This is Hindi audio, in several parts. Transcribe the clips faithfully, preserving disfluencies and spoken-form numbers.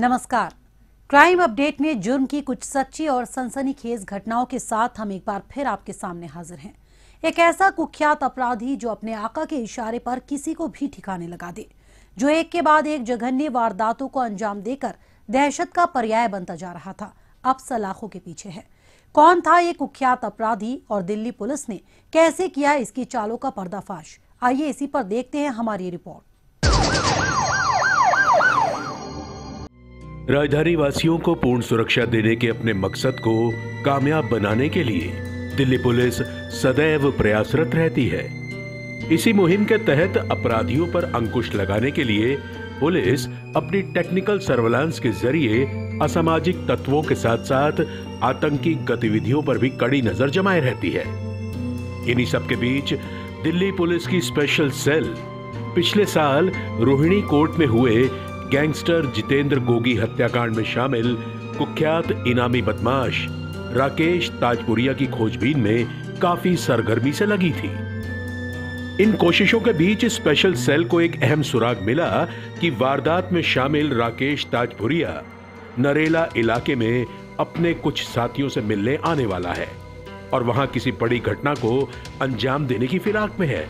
नमस्कार। क्राइम अपडेट में जुर्म की कुछ सच्ची और सनसनीखेज घटनाओं के साथ हम एक बार फिर आपके सामने हाजिर हैं। एक ऐसा कुख्यात अपराधी जो अपने आका के इशारे पर किसी को भी ठिकाने लगा दे, जो एक के बाद एक जघन्य वारदातों को अंजाम देकर दहशत का पर्याय बनता जा रहा था, अब सलाखों के पीछे है। कौन था ये कुख्यात अपराधी और दिल्ली पुलिस ने कैसे किया इसकी चालों का पर्दाफाश? आइए इसी पर देखते हैं हमारी रिपोर्ट। राजधानी वासियों को पूर्ण सुरक्षा देने के अपने मकसद को कामयाब बनाने के लिए दिल्ली पुलिस सदैव प्रयासरत रहती है। इसी मुहिम के तहत अपराधियों पर अंकुश लगाने के लिए पुलिस अपनी टेक्निकल सर्वेलांस के जरिए असामाजिक तत्वों के साथ साथ आतंकी गतिविधियों पर भी कड़ी नजर जमाए रहती है। इन्हीं सबके बीच दिल्ली पुलिस की स्पेशल सेल पिछले साल रोहिणी कोर्ट में हुए गैंगस्टर जितेंद्र गोगी हत्याकांड में शामिल कुख्यात इनामी बदमाश राकेश ताजपुरिया की खोजबीन में काफी सरगर्मी से लगी थी। इन कोशिशों के बीच स्पेशल सेल को एक अहम सुराग मिला कि वारदात में शामिल राकेश ताजपुरिया नरेला इलाके में अपने कुछ साथियों से मिलने आने वाला है और वहां किसी बड़ी घटना को अंजाम देने की फिराक में है।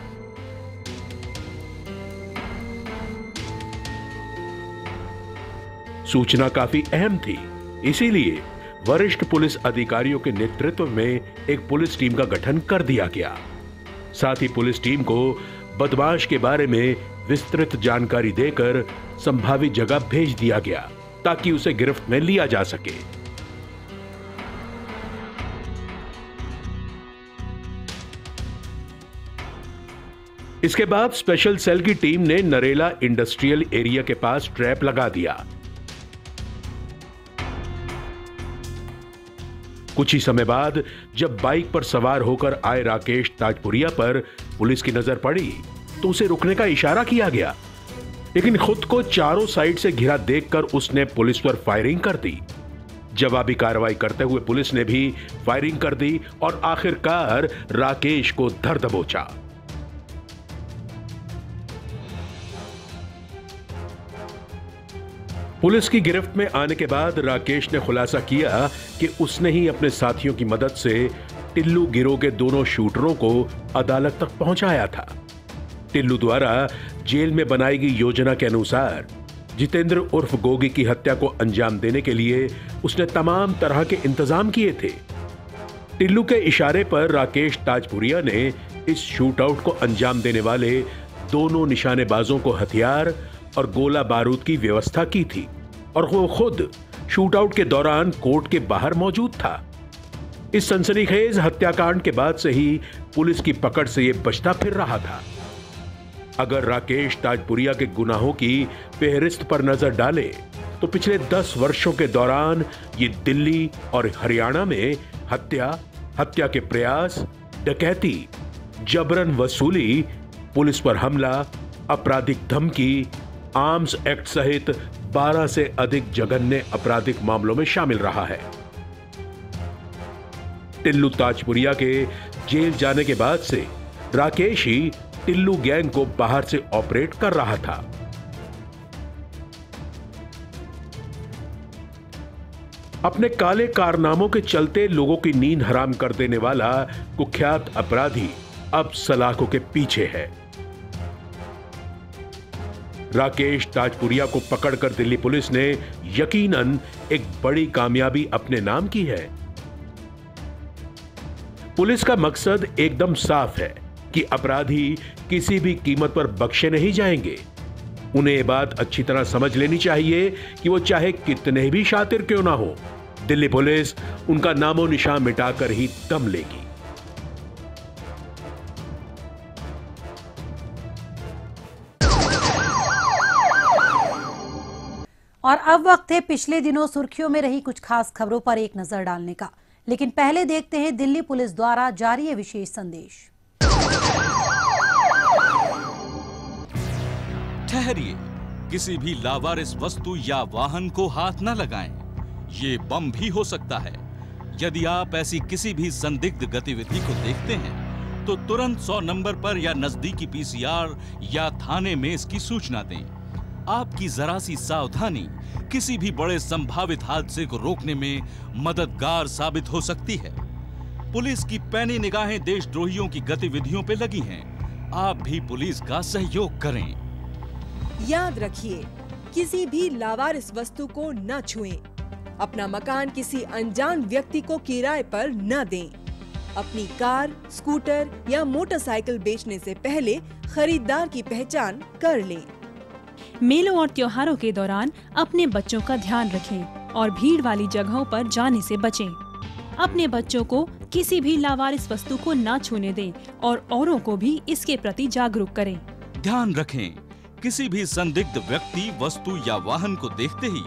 सूचना काफी अहम थी, इसीलिए वरिष्ठ पुलिस अधिकारियों के नेतृत्व में एक पुलिस टीम का गठन कर दिया गया। साथ ही पुलिस टीम को बदमाश के बारे में विस्तृत जानकारी देकर संभावित जगह भेज दिया गया ताकि उसे गिरफ्त में लिया जा सके। इसके बाद स्पेशल सेल की टीम ने नरेला इंडस्ट्रियल एरिया के पास ट्रैप लगा दिया। कुछ ही समय बाद जब बाइक पर सवार होकर आए राकेश ताजपुरिया पर पुलिस की नजर पड़ी तो उसे रुकने का इशारा किया गया, लेकिन खुद को चारों साइड से घिरा देखकर उसने पुलिस पर फायरिंग कर दी। जवाबी कार्रवाई करते हुए पुलिस ने भी फायरिंग कर दी और आखिरकार राकेश को धर दबोचा। पुलिस की गिरफ्त में आने के बाद राकेश ने खुलासा किया कि उसने ही अपने साथियों की मदद से टिल्लू गिरोह के दोनों शूटरों को अदालत तक पहुंचाया था। टिल्लू द्वारा जेल में बनाई गई योजना के अनुसार जितेंद्र उर्फ गोगी की हत्या को अंजाम देने के लिए उसने तमाम तरह के इंतजाम किए थे। टिल्लू के इशारे पर राकेश ताजपुरिया ने इस शूटआउट को अंजाम देने वाले दोनों निशानेबाजों को हथियार और गोला बारूद की व्यवस्था की थी और वो खुद शूटआउट के दौरान कोर्ट के बाहर मौजूद था। इस सनसनीखेज हत्याकांड के बाद से ही पुलिस की पकड़ से ये बचता फिर रहा था। अगर राकेश ताजपुरिया के गुनाहों की फेहरिस्त पर नजर डाले तो पिछले दस वर्षों के दौरान ये दिल्ली और हरियाणा में हत्या, हत्या के प्रयास, डकैती, जबरन वसूली, पुलिस पर हमला, आपराधिक धमकी, आर्म्स एक्ट सहित बारह से अधिक जघन्य आपराधिक मामलों में शामिल रहा है। टिल्लू ताजपुरिया के जेल जाने के बाद से राकेश ही टिल्लू गैंग को बाहर से ऑपरेट कर रहा था। अपने काले कारनामों के चलते लोगों की नींद हराम कर देने वाला कुख्यात अपराधी अब सलाखों के पीछे है। राकेश ताजपुरिया को पकड़कर दिल्ली पुलिस ने यकीनन एक बड़ी कामयाबी अपने नाम की है। पुलिस का मकसद एकदम साफ है कि अपराधी किसी भी कीमत पर बख्शे नहीं जाएंगे। उन्हें ये बात अच्छी तरह समझ लेनी चाहिए कि वो चाहे कितने भी शातिर क्यों ना हो, दिल्ली पुलिस उनका नामो निशान मिटाकर ही दम लेगी। और अब वक्त है पिछले दिनों सुर्खियों में रही कुछ खास खबरों पर एक नजर डालने का, लेकिन पहले देखते हैं दिल्ली पुलिस द्वारा जारी है विशेष संदेश। ठहरिए, किसी भी लावारिस वस्तु या वाहन को हाथ न लगाएं। ये बम भी हो सकता है। यदि आप ऐसी किसी भी संदिग्ध गतिविधि को देखते हैं तो तुरंत सौ नंबर पर या नजदीकी पीसीआर या थाने में इसकी सूचना दें। आपकी जरा सी सावधानी किसी भी बड़े संभावित हादसे को रोकने में मददगार साबित हो सकती है। पुलिस की पैनी निगाहें देशद्रोहियों की गतिविधियों पर लगी हैं। आप भी पुलिस का सहयोग करें। याद रखिए, किसी भी लावारिस वस्तु को न छुएं। अपना मकान किसी अनजान व्यक्ति को किराए पर न दें। अपनी कार, स्कूटर या मोटरसाइकिल बेचने से पहले खरीदार की पहचान कर लें। मेलों और त्योहारों के दौरान अपने बच्चों का ध्यान रखें और भीड़ वाली जगहों पर जाने से बचें। अपने बच्चों को किसी भी लावारिस वस्तु को ना छूने दें और औरों को भी इसके प्रति जागरूक करें। ध्यान रखें, किसी भी संदिग्ध व्यक्ति, वस्तु या वाहन को देखते ही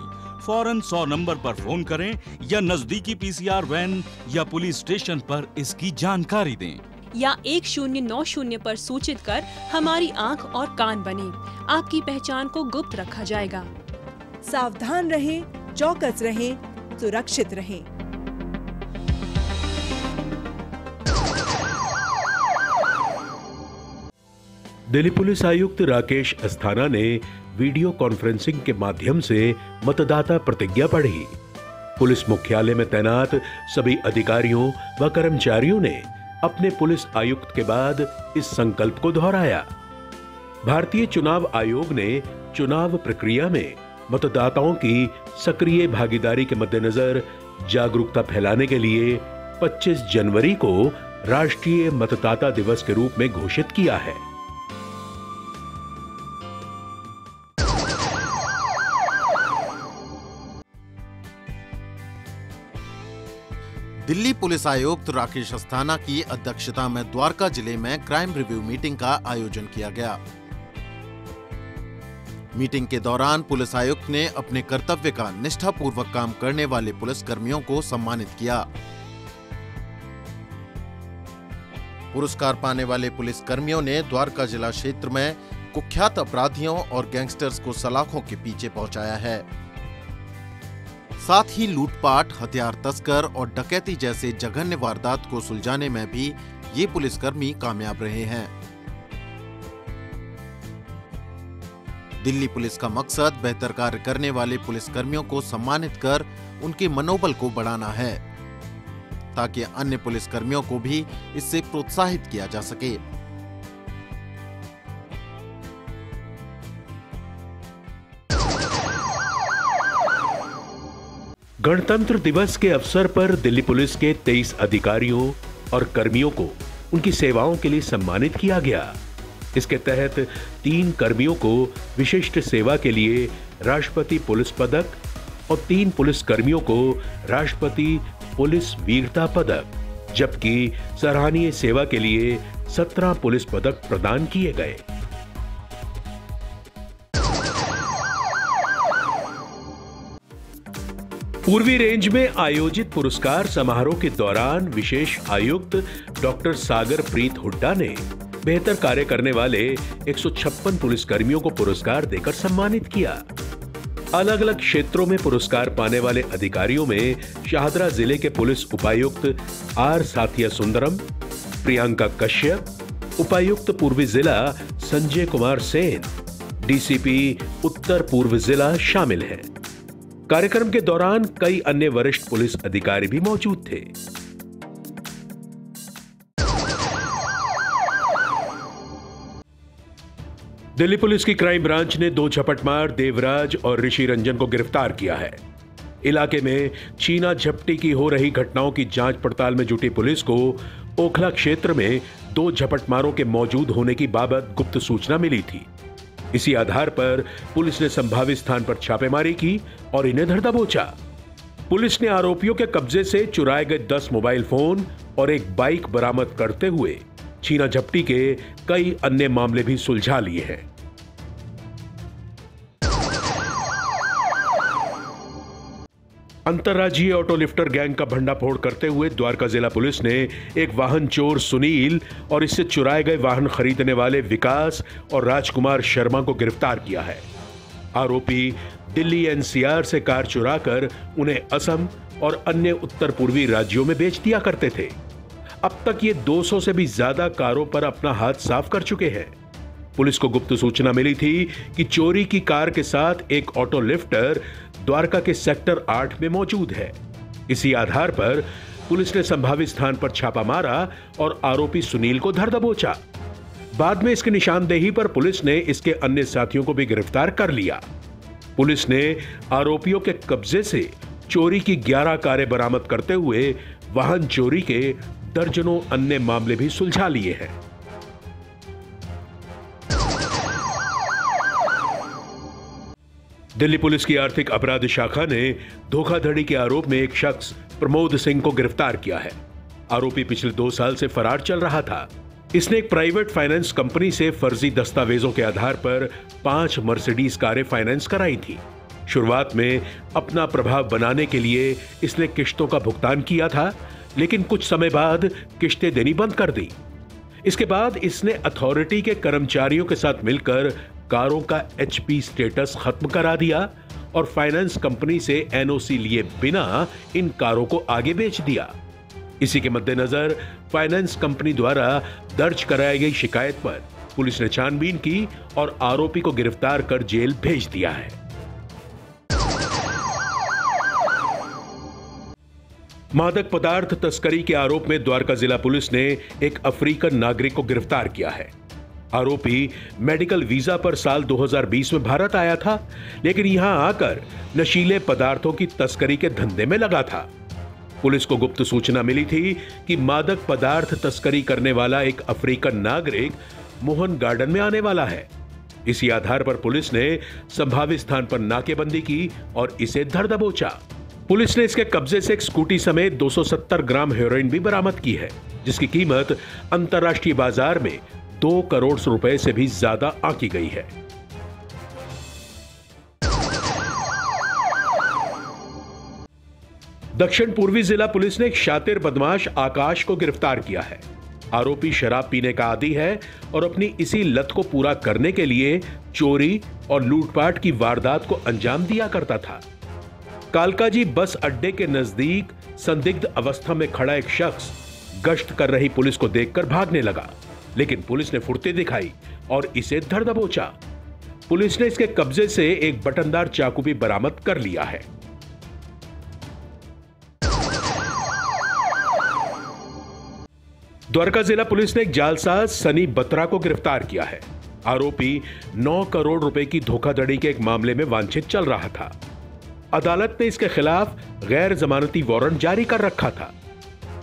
फौरन सौ नंबर पर फोन करें या नजदीकी पीसीआर वैन या पुलिस स्टेशन पर इसकी जानकारी दें या एक शून्य नौ शून्य पर सूचित कर हमारी आंख और कान बने। आपकी पहचान को गुप्त रखा जाएगा। सावधान रहें, चौकस रहें, सुरक्षित रहें। दिल्ली पुलिस आयुक्त राकेश अस्थाना ने वीडियो कॉन्फ्रेंसिंग के माध्यम से मतदाता प्रतिज्ञा पढ़ी। पुलिस मुख्यालय में तैनात सभी अधिकारियों व कर्मचारियों ने अपने पुलिस आयुक्त के बाद इस संकल्प को दोहराया। भारतीय चुनाव आयोग ने चुनाव प्रक्रिया में मतदाताओं की सक्रिय भागीदारी के मद्देनजर जागरूकता फैलाने के लिए पच्चीस जनवरी को राष्ट्रीय मतदाता दिवस के रूप में घोषित किया है। दिल्ली पुलिस आयुक्त राकेश अस्थाना की अध्यक्षता में द्वारका जिले में क्राइम रिव्यू मीटिंग का आयोजन किया गया। मीटिंग के दौरान पुलिस आयुक्त ने अपने कर्तव्य का निष्ठापूर्वक काम करने वाले पुलिस कर्मियों को सम्मानित किया। पुरस्कार पाने वाले पुलिस कर्मियों ने द्वारका जिला क्षेत्र में कुख्यात अपराधियों और गैंगस्टर्स को सलाखों के पीछे पहुंचाया है। साथ ही लूटपाट, हथियार तस्कर और डकैती जैसे जघन्य वारदात को सुलझाने में भी ये पुलिसकर्मी कामयाब रहे हैं। दिल्ली पुलिस का मकसद बेहतर कार्य करने वाले पुलिसकर्मियों को सम्मानित कर उनके मनोबल को बढ़ाना है ताकि अन्य पुलिसकर्मियों को भी इससे प्रोत्साहित किया जा सके। गणतंत्र दिवस के अवसर पर दिल्ली पुलिस के तेईस अधिकारियों और कर्मियों को उनकी सेवाओं के लिए सम्मानित किया गया। इसके तहत तीन कर्मियों को विशिष्ट सेवा के लिए राष्ट्रपति पुलिस पदक और तीन पुलिस कर्मियों को राष्ट्रपति पुलिस वीरता पदक, जबकि सराहनीय सेवा के लिए सत्रह पुलिस पदक प्रदान किए गए। पूर्वी रेंज में आयोजित पुरस्कार समारोह के दौरान विशेष आयुक्त डॉक्टर सागर प्रीत हुड्डा ने बेहतर कार्य करने वाले एक सौ छप्पन पुलिसकर्मियों को पुरस्कार देकर सम्मानित किया। अलग अलग क्षेत्रों में पुरस्कार पाने वाले अधिकारियों में शाहदरा जिले के पुलिस उपायुक्त आर साथिया सुंदरम, प्रियंका कश्यप, उपायुक्त पूर्वी जिला संजय कुमार सेन, डीसीपी उत्तर पूर्व जिला शामिल हैं। कार्यक्रम के दौरान कई अन्य वरिष्ठ पुलिस अधिकारी भी मौजूद थे। दिल्ली पुलिस की क्राइम ब्रांच ने दो झपटमार देवराज और ऋषि रंजन को गिरफ्तार किया है। इलाके में छीना झपटी की हो रही घटनाओं की जांच पड़ताल में जुटी पुलिस को ओखला क्षेत्र में दो झपटमारों के मौजूद होने की बाबत गुप्त सूचना मिली थी। इसी आधार पर पुलिस ने संभावित स्थान पर छापेमारी की और इन्हें धर दबोचा। पुलिस ने आरोपियों के कब्जे से चुराए गए दस मोबाइल फोन और एक बाइक बरामद करते हुए छीना झपटी के कई अन्य मामले भी सुलझा लिए हैं। अंतर्राज्यीय ऑटो लिफ्टर गैंग का भंडाफोड़ करते हुए द्वारका जिला पुलिस ने एक वाहन चोर सुनील और इससे चुराए गए वाहन खरीदने वाले विकास और राजकुमार शर्मा को गिरफ्तार किया है। आरोपी दिल्ली एनसीआर से कार चुराकर उन्हें असम और अन्य उत्तर पूर्वी राज्यों में बेच दिया करते थे। अब तक ये दो सौ से भी ज्यादा कारों पर अपना हाथ साफ कर चुके हैं। पुलिस को गुप्त सूचना मिली थी कि चोरी की कार के साथ एक ऑटो लिफ्टर द्वारका के सेक्टर आठ में मौजूद है। इसी आधार पर पुलिस ने संभावित स्थान पर छापा मारा और आरोपी सुनील को धर दबोचा। बाद में इसकी निशानदेही पर पुलिस ने इसके अन्य साथियों को भी गिरफ्तार कर लिया। पुलिस ने आरोपियों के कब्जे से चोरी की ग्यारह कारें बरामद करते हुए वाहन चोरी के दर्जनों अन्य मामले भी सुलझा लिए हैं। दिल्ली पुलिस की आर्थिक अपराध शाखा ने धोखाधड़ी के आरोप में एक शख्स प्रमोद सिंह को गिरफ्तार किया है। आरोपी पिछले दो साल से फरार चल रहा था। इसने एक प्राइवेट फाइनेंस कंपनी से फर्जी दस्तावेजों के आधार पर पांच मर्सिडीज कारें फाइनेंस कराई थी। शुरुआत में अपना प्रभाव बनाने के लिए इसने किश्तों का भुगतान किया था, लेकिन कुछ समय बाद किश्तें देनी बंद कर दी। इसके बाद इसने अथॉरिटी के कर्मचारियों के साथ मिलकर कारों का एचपी स्टेटस खत्म करा दिया और फाइनेंस कंपनी से एनओसी लिए बिना इन कारों को आगे बेच दिया। इसी के मद्देनजर फाइनेंस कंपनी द्वारा दर्ज कराई गई शिकायत पर पुलिस ने छानबीन की और आरोपी को गिरफ्तार कर जेल भेज दिया है। मादक पदार्थ तस्करी के आरोप में द्वारका जिला पुलिस ने एक अफ्रीकन नागरिक को गिरफ्तार किया है। आरोपी मेडिकल वीजा पर साल दो हज़ार बीस में भारत आया था, लेकिन यहां आकर नशीले पदार्थों की तस्करी के धंधे में लगा था। पुलिस को गुप्त सूचना मिली थी कि मादक पदार्थ तस्करी करने वाला एक अफ्रीकन नागरिक मोहन गार्डन में आने वाला है। इसी आधार पर पुलिस ने संभावित स्थान पर नाकेबंदी की और इसे धर दबोचा। पुलिस ने इसके कब्जे से एक स्कूटी समेत दो सौ सत्तर ग्राम हेरोइन भी बरामद की है, जिसकी कीमत अंतर्राष्ट्रीय बाजार में दो करोड़ रुपए से भी ज्यादा आंकी गई है। दक्षिण पूर्वी जिला पुलिस ने एक शातिर बदमाश आकाश को गिरफ्तार किया है। आरोपी शराब पीने का आदी है और अपनी इसी लत को पूरा करने के लिए चोरी और लूटपाट की वारदात को अंजाम दिया करता था। कालकाजी बस अड्डे के नजदीक संदिग्ध अवस्था में खड़ा एक शख्स गश्त कर रही पुलिस को देखकर भागने लगा, लेकिन पुलिस ने फुर्ती दिखाई और इसे धर दबोचा। पुलिस ने इसके कब्जे से एक बटनदार चाकू भी बरामद कर लिया है। द्वारका जिला पुलिस ने एक जालसाज सनी बत्रा को गिरफ्तार किया है। आरोपी नौ करोड़ रुपए की धोखाधड़ी के एक मामले में वांछित चल रहा था। अदालत ने इसके खिलाफ गैर जमानती वारंट जारी कर रखा था।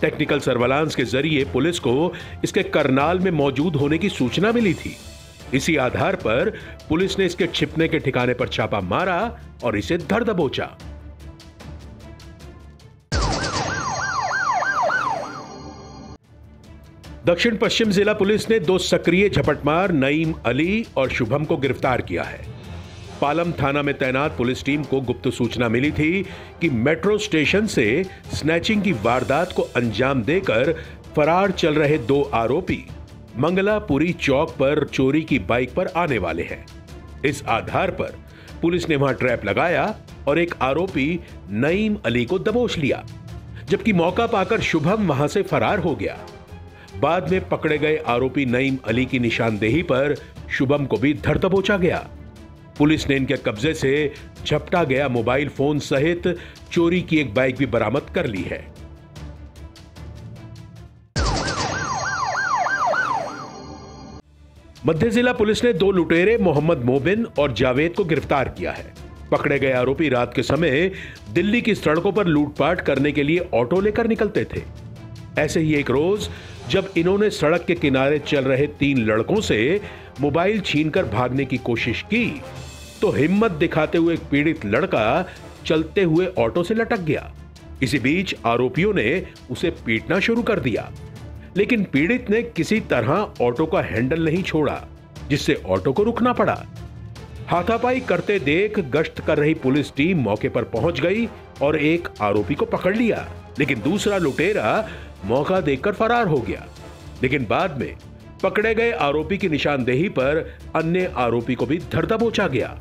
टेक्निकल सर्वेलांस के जरिए पुलिस को इसके करनाल में मौजूद होने की सूचना मिली थी। इसी आधार पर पुलिस ने इसके छिपने के ठिकाने पर छापा मारा और इसे धर दबोचा। दक्षिण पश्चिम जिला पुलिस ने दो सक्रिय झपटमार नईम अली और शुभम को गिरफ्तार किया है। पालम थाना में तैनात पुलिस टीम को गुप्त सूचना मिली थी कि मेट्रो स्टेशन से स्नैचिंग की वारदात को अंजाम देकर फरार चल रहे दो आरोपी मंगलापुरी चौक पर चोरी की बाइक पर आने वाले हैं। इस आधार पर पुलिस ने वहां ट्रैप लगाया और एक आरोपी नईम अली को दबोच लिया, जबकि मौका पाकर शुभम वहां से फरार हो गया। बाद में पकड़े गए आरोपी नईम अली की निशानदेही पर शुभम को भी धर दबोचा गया। पुलिस ने इनके कब्जे से झपटा गया मोबाइल फोन सहित चोरी की एक बाइक भी बरामद कर ली है। मध्य जिला पुलिस ने दो लुटेरे मोहम्मद मोबिन और जावेद को गिरफ्तार किया है। पकड़े गए आरोपी रात के समय दिल्ली की सड़कों पर लूटपाट करने के लिए ऑटो लेकर निकलते थे। ऐसे ही एक रोज जब इन्होंने सड़क के किनारे चल रहे तीन लड़कों से मोबाइल छीनकर भागने की कोशिश की तो हिम्मत दिखाते हुए एक पीड़ित लड़का चलते हुए ऑटो से लटक गया। इसी बीच आरोपियों ने उसे पीटना शुरू कर दिया, लेकिन पीड़ित ने किसी तरह ऑटो का हैंडल नहीं छोड़ा, जिससे ऑटो को रुकना पड़ा। हाथापाई करते देख गश्त कर रही पुलिस टीम मौके पर पहुंच गई और एक आरोपी को पकड़ लिया, लेकिन दूसरा लुटेरा मौका देखकर फरार हो गया। लेकिन बाद में पकड़े गए आरोपी की निशानदेही पर अन्य आरोपी को भी धर दबोचा गया।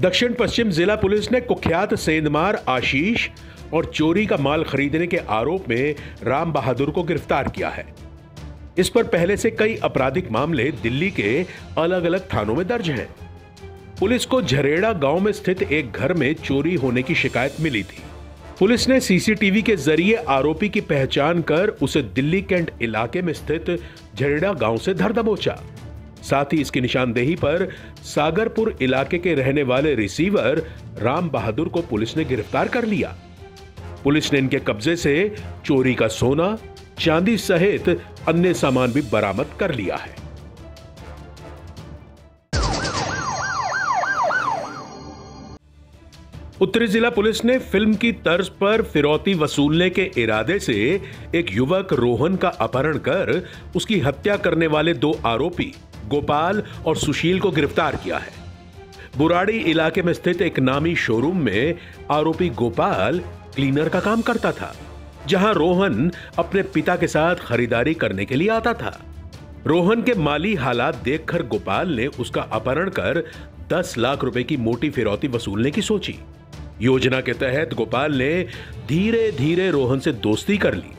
दक्षिण पश्चिम जिला पुलिस ने कुख्यात सेंधमार आशीष और चोरी का माल खरीदने के आरोप में राम बहादुर को गिरफ्तार किया है। इस पर पहले से कई आपराधिक मामले दिल्ली के अलग अलग थानों में दर्ज हैं। पुलिस को झरेड़ा गांव में स्थित एक घर में चोरी होने की शिकायत मिली थी। पुलिस ने सीसीटीवी के जरिए आरोपी की पहचान कर उसे दिल्ली कैंट इलाके में स्थित झरेड़ा गांव से धर दबोचा। साथ ही इसकी निशानदेही पर सागरपुर इलाके के रहने वाले रिसीवर राम बहादुर को पुलिस ने गिरफ्तार कर लिया। पुलिस ने इनके कब्जे से चोरी का सोना, चांदी सहित अन्य सामान भी बरामद कर लिया है। उत्तरी जिला पुलिस ने फिल्म की तर्ज पर फिरौती वसूलने के इरादे से एक युवक रोहन का अपहरण कर उसकी हत्या करने वाले दो आरोपी गोपाल और सुशील को गिरफ्तार किया है। बुराड़ी इलाके में स्थित एक नामी शोरूम में आरोपी गोपाल क्लीनर का काम करता था, जहां रोहन अपने पिता के साथ खरीदारी करने के लिए आता था। रोहन के माली हालात देखकर गोपाल ने उसका अपहरण कर दस लाख रुपए की मोटी फिरौती वसूलने की सोची। योजना के तहत गोपाल ने धीरे धीरे रोहन से दोस्ती कर ली।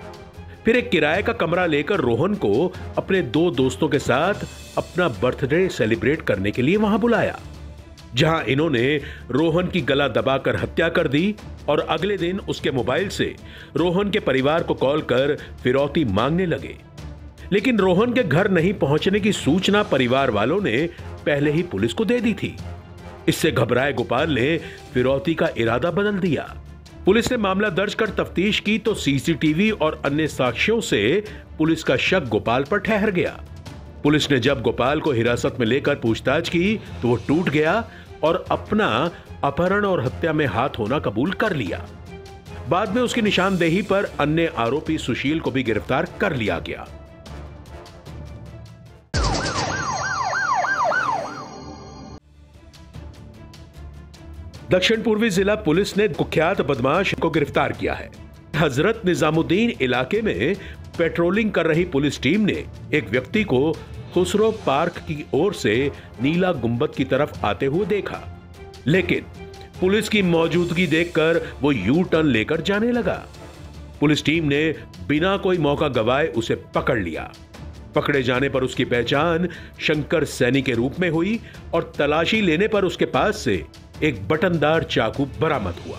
फिर एक किराए का कमरा लेकर रोहन को अपने दो दोस्तों के साथ अपना बर्थडे सेलिब्रेट करने के लिए वहां बुलाया, जहां इन्होंने रोहन की गला दबाकर हत्या कर दी और अगले दिन उसके मोबाइल से रोहन के परिवार को कॉल कर फिरौती मांगने लगे। लेकिन रोहन के घर नहीं पहुंचने की सूचना परिवार वालों ने पहले ही पुलिस को दे दी थी। इससे घबराए गोपाल ने फिरौती का इरादा बदल दिया। पुलिस ने मामला दर्ज कर तफ्तीश की तो सीसीटीवी और अन्य साक्ष्यों से पुलिस का शक गोपाल पर ठहर गया। पुलिस ने जब गोपाल को हिरासत में लेकर पूछताछ की तो वो टूट गया और अपना अपहरण और हत्या में हाथ होना कबूल कर लिया। बाद में उसकी निशानदेही पर अन्य आरोपी सुशील को भी गिरफ्तार कर लिया गया। दक्षिण पूर्वी जिला पुलिस ने कुख्यात बदमाश को गिरफ्तार किया है। हजरत निजामुद्दीन इलाके में पेट्रोलिंग कर रही पुलिस टीम ने एक व्यक्ति को खुसरो पार्क की ओर से नीला गुंबद की तरफ आते हुए देखा, लेकिन पुलिस की मौजूदगी देखकर वो यू टर्न लेकर जाने लगा। पुलिस टीम ने बिना कोई मौका गवाए उसे पकड़ लिया। पकड़े जाने पर उसकी पहचान शंकर सैनी के रूप में हुई और तलाशी लेने पर उसके पास से एक बटनदार चाकू बरामद हुआ।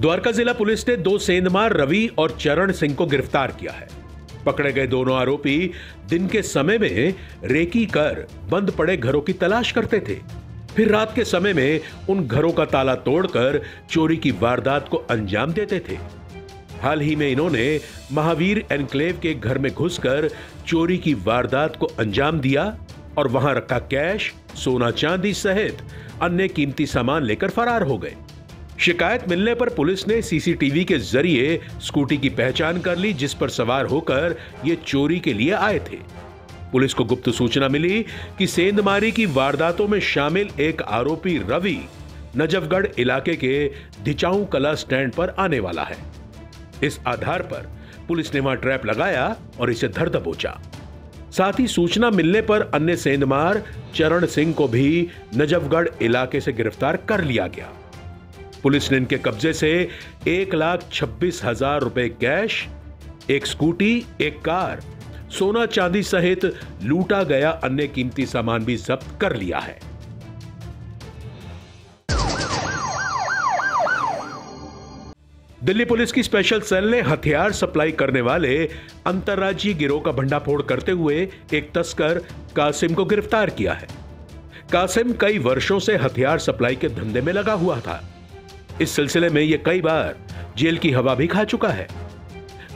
द्वारका जिला पुलिस ने दो सेंधमार रवि और चरण सिंह को गिरफ्तार किया है। पकड़े गए दोनों आरोपी दिन के समय में रेकी कर बंद पड़े घरों की तलाश करते थे, फिर रात के समय में उन घरों का ताला तोड़कर चोरी की वारदात को अंजाम देते थे। हाल ही में इन्होंने महावीर एनक्लेव के घर में घुसकर चोरी की वारदात को अंजाम दिया और वहां रखा कैश, सोना, चांदी सहित अन्य कीमती सामान लेकर फरार हो गए। शिकायत मिलने पर पुलिस ने सीसीटीवी के जरिए स्कूटी की पहचान कर ली, जिस पर सवार होकर ये चोरी के लिए आए थे। पुलिस को गुप्त सूचना मिली कि सेंधमारी की वारदातों में शामिल एक आरोपी रवि नजफगढ़ इलाके के धिचाऊ कला स्टैंड पर आने वाला है। इस आधार पर पुलिस ने वहां ट्रैप लगाया और इसे धर दबोचा। साथ ही सूचना मिलने पर अन्य सेंधमार चरण सिंह को भी नजफगढ़ इलाके से गिरफ्तार कर लिया गया। पुलिस ने इनके कब्जे से एक लाख छब्बीस हजार रुपए कैश, एक स्कूटी, एक कार, सोना चांदी सहित लूटा गया अन्य कीमती सामान भी जब्त कर लिया है। दिल्ली पुलिस की स्पेशल सेल ने हथियार सप्लाई करने वाले अंतर्राज्यीय गिरोह का भंडाफोड़ करते हुए एक तस्कर कासिम को गिरफ्तार किया है। कासिम कई वर्षों से हथियार सप्लाई के धंधे में लगा हुआ था। इस सिलसिले में यह कई बार जेल की हवा भी खा चुका है।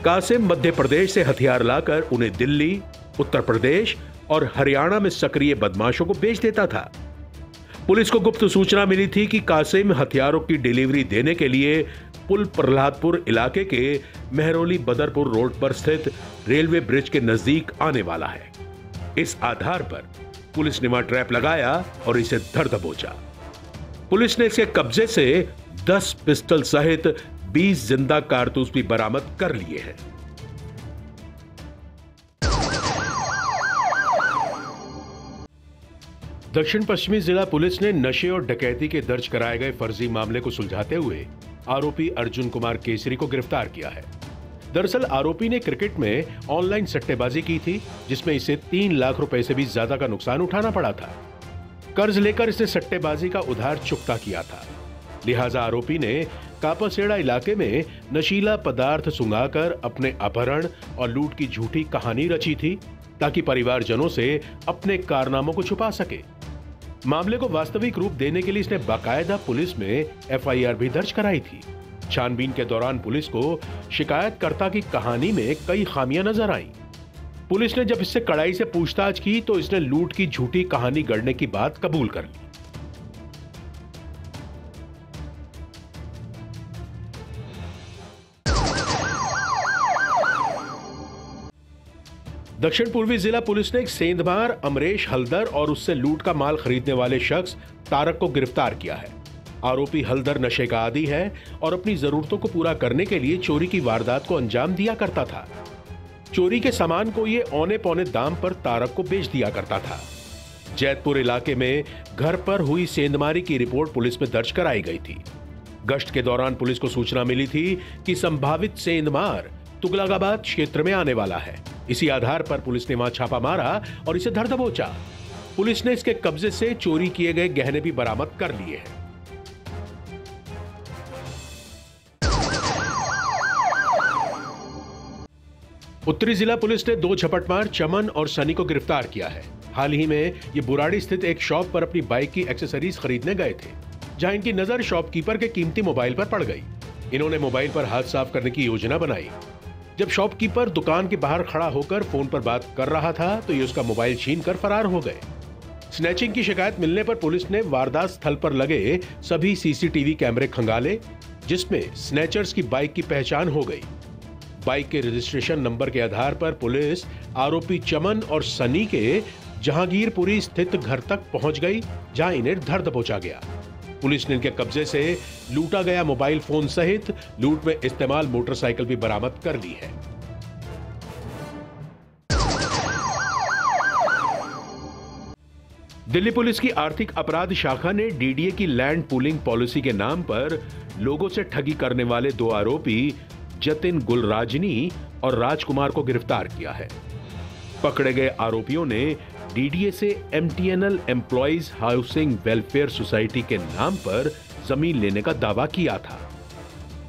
कासिम मध्य प्रदेश से हथियार लाकर उन्हें दिल्ली, उत्तर प्रदेश और हरियाणा में सक्रिय बदमाशों को बेच देता था। पुलिस को गुप्त सूचना मिली थी कि कासिम हथियारों की डिलीवरी देने के लिए पुल प्रहलादपुर इलाके के मेहरौली बदरपुर रोड पर स्थित रेलवे ब्रिज के नजदीक आने वाला है। इस आधार पर पुलिस ने वहां ट्रैप लगाया और इसे धर दबोचा। पुलिस ने इसके कब्जे से दस पिस्टल सहित बीस जिंदा कारतूस भी बरामद कर लिए हैं। दक्षिण पश्चिमी जिला पुलिस ने नशे और डकैती के दर्ज कराए गए फर्जी मामले को सुलझाते हुए आरोपी अर्जुन कुमार केसरी को गिरफ्तार किया है। दरअसल आरोपी ने क्रिकेट में ऑनलाइन सट्टेबाजी की थी, जिसमें इसे तीन लाख रुपए से भी ज्यादा का नुकसान उठाना पड़ा था। कर्ज लेकर इसने सट्टेबाजी का उधार चुकता किया था। लिहाजा आरोपी ने कापासेड़ा इलाके में नशीला पदार्थ सुंघाकर अपने अपहरण और लूट की झूठी कहानी रची थी, ताकि परिवारजनों से अपने कारनामों को छुपा सके। मामले को वास्तविक रूप देने के लिए इसने बाकायदा पुलिस में एफ आई आर भी दर्ज कराई थी। छानबीन के दौरान पुलिस को शिकायतकर्ता की कहानी में कई खामियां नजर आईं। पुलिस ने जब इससे कड़ाई से पूछताछ की तो इसने लूट की झूठी कहानी गढ़ने की बात कबूल कर ली। दक्षिण पूर्वी जिला पुलिस ने एक सेंधमार अमरेश हल्दर और उससे लूट का माल खरीदने वाले शख्स तारक को गिरफ्तार किया है। आरोपी हल्दर नशे का आदी है और अपनी जरूरतों को पूरा करने के लिए चोरी की वारदात को अंजाम दिया करता था। चोरी के सामान को ये औने पौने दाम पर तारक को बेच दिया करता था। जैतपुर इलाके में घर पर हुई सेंधमारी की रिपोर्ट पुलिस में दर्ज कराई गई थी। गश्त के दौरान पुलिस को सूचना मिली थी कि संभावित सेंधमार तुगलकाबाद क्षेत्र में आने वाला है। इसी आधार पर पुलिस ने वहां छापा मारा और इसे धर दबोचा। पुलिस ने इसके कब्जे से चोरी किए गए गहने भी बरामद कर लिए हैं। उत्तरी जिला पुलिस ने दो झपटमार चमन और सनी को गिरफ्तार किया है। हाल ही में ये बुराड़ी स्थित एक शॉप पर अपनी बाइक की एक्सेसरीज खरीदने गए थे, जहां इनकी नजर शॉपकीपर के कीमती मोबाइल पर पड़ गई। इन्होंने मोबाइल पर हाथ साफ करने की योजना बनाई। जब शॉपकीपर दुकान के बाहर खड़ा होकर फोन पर बात कर रहा था तो ये उसका मोबाइल छीनकर फरार हो गए। स्नैचिंग की शिकायत मिलने पर पुलिस ने वारदात स्थल पर लगे सभी सी सी टी वी कैमरे खंगाले, जिसमें स्नैचर्स की बाइक की पहचान हो गई। बाइक के रजिस्ट्रेशन नंबर के आधार पर पुलिस आरोपी चमन और सनी के जहांगीरपुरी स्थित घर तक पहुंच गई, जहां इन्हें धर दबोचा गया। पुलिस ने इनके कब्जे से लूटा गया मोबाइल फोन सहित लूट में इस्तेमाल मोटरसाइकिल भी बरामद कर ली है। दिल्ली पुलिस की आर्थिक अपराध शाखा ने डी डी ए की लैंड पूलिंग पॉलिसी के नाम पर लोगों से ठगी करने वाले दो आरोपी जतिन गुलराजनी और राजकुमार को गिरफ्तार किया है। पकड़े गए आरोपियों ने डी डी ए से M T N L employees housing welfare society के नाम पर जमीन लेने का दावा किया था।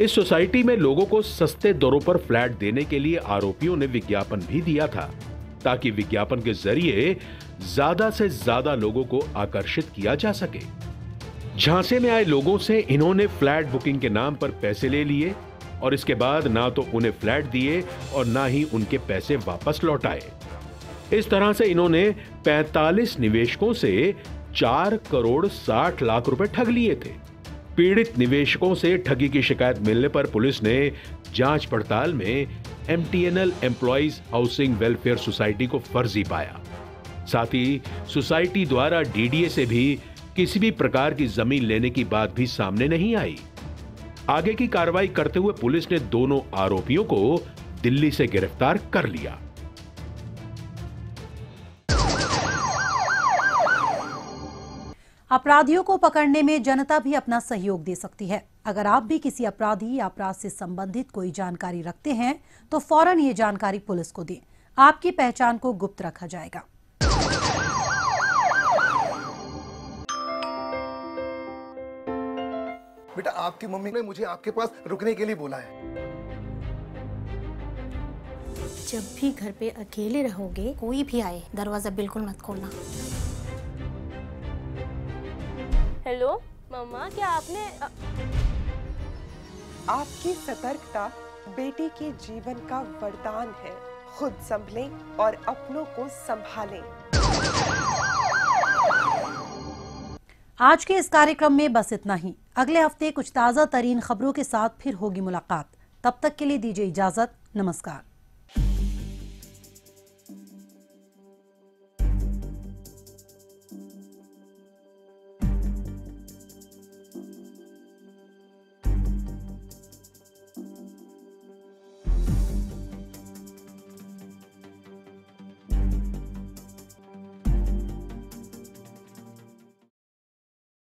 इस सोसाइटी में लोगों को सस्ते दरों पर फ्लैट देने के लिए आरोपियों ने विज्ञापन भी दिया था, ताकि विज्ञापन के जरिए ज्यादा से ज्यादा लोगों को आकर्षित किया जा सके। झांसे में आए लोगों से इन्होंने फ्लैट बुकिंग के नाम पर पैसे ले लिए और इसके बाद ना तो उन्हें फ्लैट दिए और ना ही उनके पैसे वापस लौटाए। इस तरह से इन्होंने पैंतालीस निवेशकों से चार करोड़ साठ लाख रुपए ठग लिए थे। पीड़ित निवेशकों से ठगी की शिकायत मिलने पर पुलिस ने जांच पड़ताल में M T N L employees housing welfare society को फर्जी पाया। साथ ही सोसाइटी द्वारा डी डी ए से भी किसी भी प्रकार की जमीन लेने की बात भी सामने नहीं आई। आगे की कार्रवाई करते हुए पुलिस ने दोनों आरोपियों को दिल्ली से गिरफ्तार कर लिया। अपराधियों को पकड़ने में जनता भी अपना सहयोग दे सकती है। अगर आप भी किसी अपराधी या अपराध से संबंधित कोई जानकारी रखते हैं तो फौरन ये जानकारी पुलिस को दें। आपकी पहचान को गुप्त रखा जाएगा। बेटा, आपकी मम्मी ने मुझे आपके पास रुकने के लिए बोला है। जब भी घर पे अकेले रहोगे, कोई भी आए, दरवाजा बिल्कुल मत खोलना। हेलो मम्मा, क्या आपने आ... आपकी सतर्कता बेटी के जीवन का वरदान है। खुद संभलें और अपनों को संभालें। आज के इस कार्यक्रम में बस इतना ही। अगले हफ्ते कुछ ताजा तरीन खबरों के साथ फिर होगी मुलाकात। तब तक के लिए दीजिए इजाजत। नमस्कार।